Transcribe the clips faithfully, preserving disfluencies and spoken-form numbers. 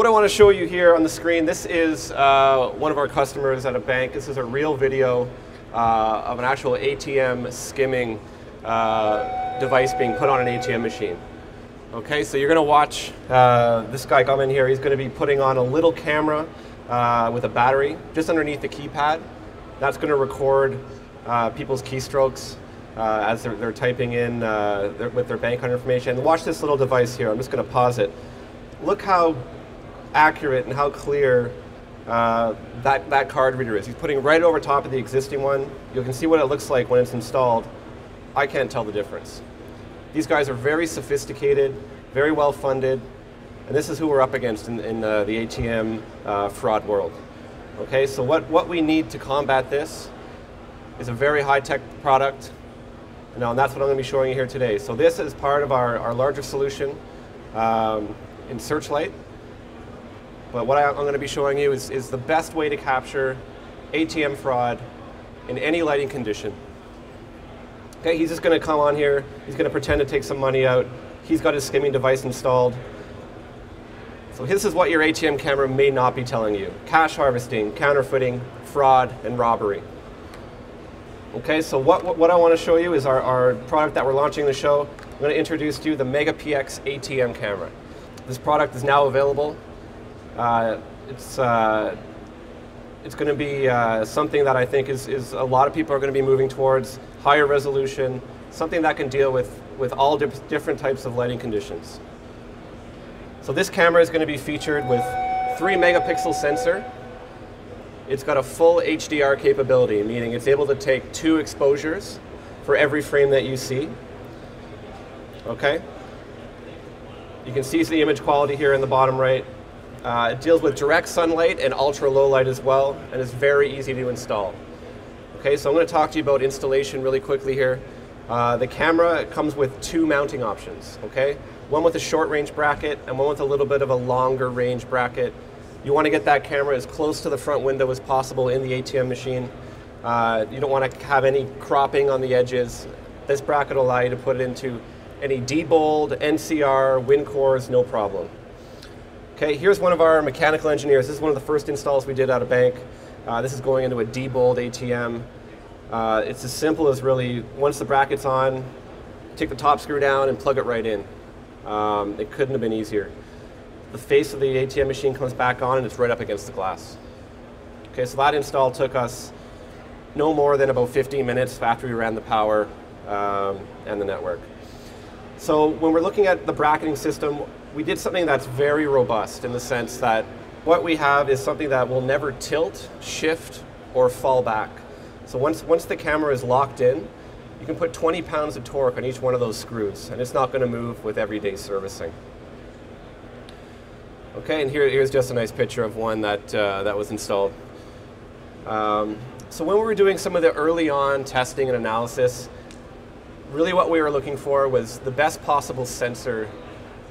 what I want to show you here on the screen, this is uh, one of our customers at a bank. This is a real video uh, of an actual A T M skimming uh, device being put on an A T M machine. Okay, so you're going to watch uh, this guy come in here. He's going to be putting on a little camera uh, with a battery just underneath the keypad. That's going to record uh, people's keystrokes uh, as they're, they're typing in uh, their, with their bank account information. And watch this little device here. I'm just going to pause it. Look how accurate and how clear uh, that, that card reader is. He's putting right over top of the existing one. You can see what it looks like when it's installed. I can't tell the difference. These guys are very sophisticated, very well funded, and this is who we're up against in, in uh, the A T M uh, fraud world. Okay, so what, what we need to combat this is a very high-tech product, you know, and that's what I'm going to be showing you here today. So this is part of our, our larger solution um, in Searchlight, but what I, I'm going to be showing you is, is the best way to capture A T M fraud in any lighting condition. Okay, he's just going to come on here, he's going to pretend to take some money out, he's got his skimming device installed. So this is what your A T M camera may not be telling you. Cash harvesting, counterfeiting, fraud, and robbery. Okay, so what, what, what I want to show you is our, our product that we're launching the show. I'm going to introduce to you the MegaPX A T M camera. This product is now available. Uh, it's uh, It's going to be uh, something that I think is, is a lot of people are going to be moving towards, higher resolution, something that can deal with, with all di different types of lighting conditions. So this camera is going to be featured with three megapixel sensor. It's got a full H D R capability, meaning it's able to take two exposures for every frame that you see. Okay? You can see the image quality here in the bottom right. Uh, it deals with direct sunlight and ultra-low light as well, and it's very easy to install. Okay, so I'm going to talk to you about installation really quickly here. Uh, the camera comes with two mounting options, okay? One with a short-range bracket and one with a little bit of a longer-range bracket. You want to get that camera as close to the front window as possible in the A T M machine. Uh, you don't want to have any cropping on the edges. This bracket will allow you to put it into any Diebold, N C R, wind cores, no problem. Okay, here's one of our mechanical engineers. This is one of the first installs we did at a bank. Uh, this is going into a Diebold A T M. Uh, it's as simple as really, once the bracket's on, take the top screw down and plug it right in. Um, it couldn't have been easier. The face of the A T M machine comes back on and it's right up against the glass. Okay, so that install took us no more than about fifteen minutes after we ran the power um, and the network. So when we're looking at the bracketing system, we did something that's very robust in the sense that what we have is something that will never tilt, shift, or fall back. So once, once the camera is locked in, you can put twenty pounds of torque on each one of those screws, and it's not going to move with everyday servicing. Okay, and here, here's just a nice picture of one that, uh, that was installed. Um, so when we were doing some of the early on testing and analysis, really what we were looking for was the best possible sensor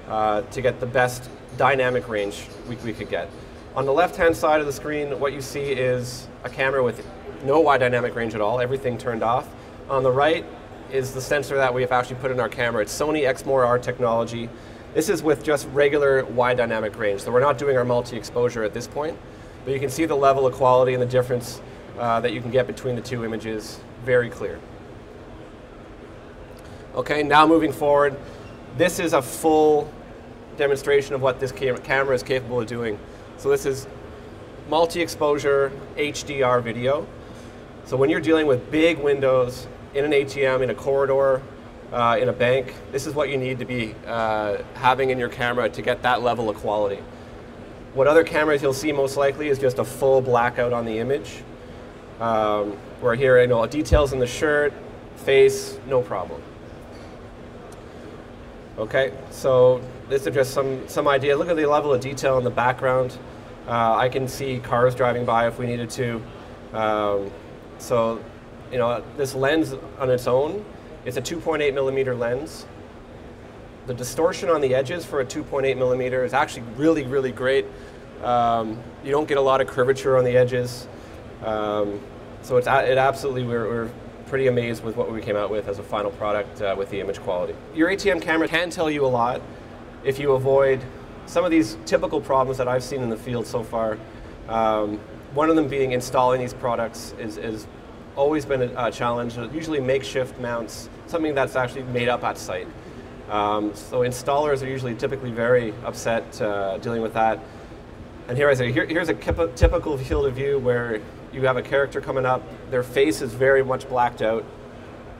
Uh, to get the best dynamic range we, we could get. On the left-hand side of the screen, what you see is a camera with no wide dynamic range at all, everything turned off. On the right is the sensor that we have actually put in our camera. It's Sony Exmor R technology. This is with just regular wide dynamic range, so we're not doing our multi-exposure at this point, but you can see the level of quality and the difference uh, that you can get between the two images, very clear. Okay, now moving forward, this is a full demonstration of what this cam camera is capable of doing. So this is multi-exposure H D R video. So when you're dealing with big windows in an A T M, in a corridor, uh, in a bank, this is what you need to be uh, having in your camera to get that level of quality. What other cameras you'll see most likely is just a full blackout on the image. Um, where here, you know, details in the shirt, face, no problem. Okay, so this is just some, some idea. Look at the level of detail in the background. Uh, I can see cars driving by if we needed to. Um, so, you know, this lens on its own, it's a two point eight millimeter lens. The distortion on the edges for a two point eight millimeter is actually really, really great. Um, you don't get a lot of curvature on the edges. Um, so it's it absolutely, we're, we're pretty amazed with what we came out with as a final product uh, with the image quality. Your A T M camera can tell you a lot if you avoid some of these typical problems that I've seen in the field so far, um, one of them being installing these products is, is always been a, a challenge. Usually makeshift mounts, something that's actually made up at site. Um, so installers are usually typically very upset uh, dealing with that. And here I say, here, here's a typical field of view where you have a character coming up, their face is very much blacked out,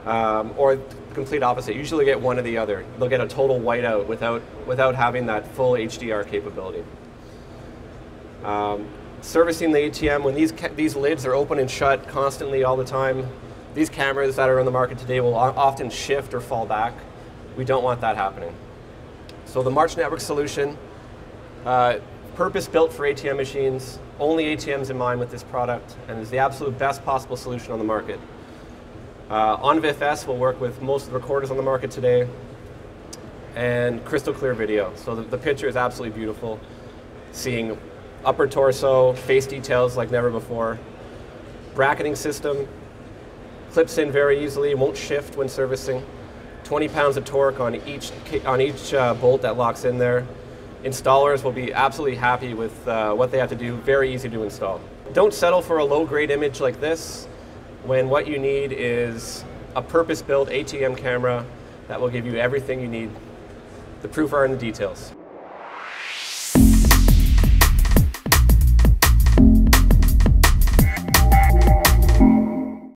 um, or the complete opposite. You usually get one or the other. They'll get a total whiteout without, without having that full H D R capability. Um, servicing the A T M, when these, these lids are open and shut constantly all the time, these cameras that are on the market today will often shift or fall back. We don't want that happening. So the March Network solution, uh, purpose-built for A T M machines, only A T Ms in mind with this product, and is the absolute best possible solution on the market. Uh, OnVif-S will work with most of the recorders on the market today, and crystal clear video. So the, the picture is absolutely beautiful, seeing upper torso, face details like never before. Bracketing system, clips in very easily, won't shift when servicing. twenty pounds of torque on each, on each uh, bolt that locks in there. Installers will be absolutely happy with uh, what they have to do, very easy to install. Don't settle for a low-grade image like this when what you need is a purpose-built A T M camera that will give you everything you need. The proof are in the details.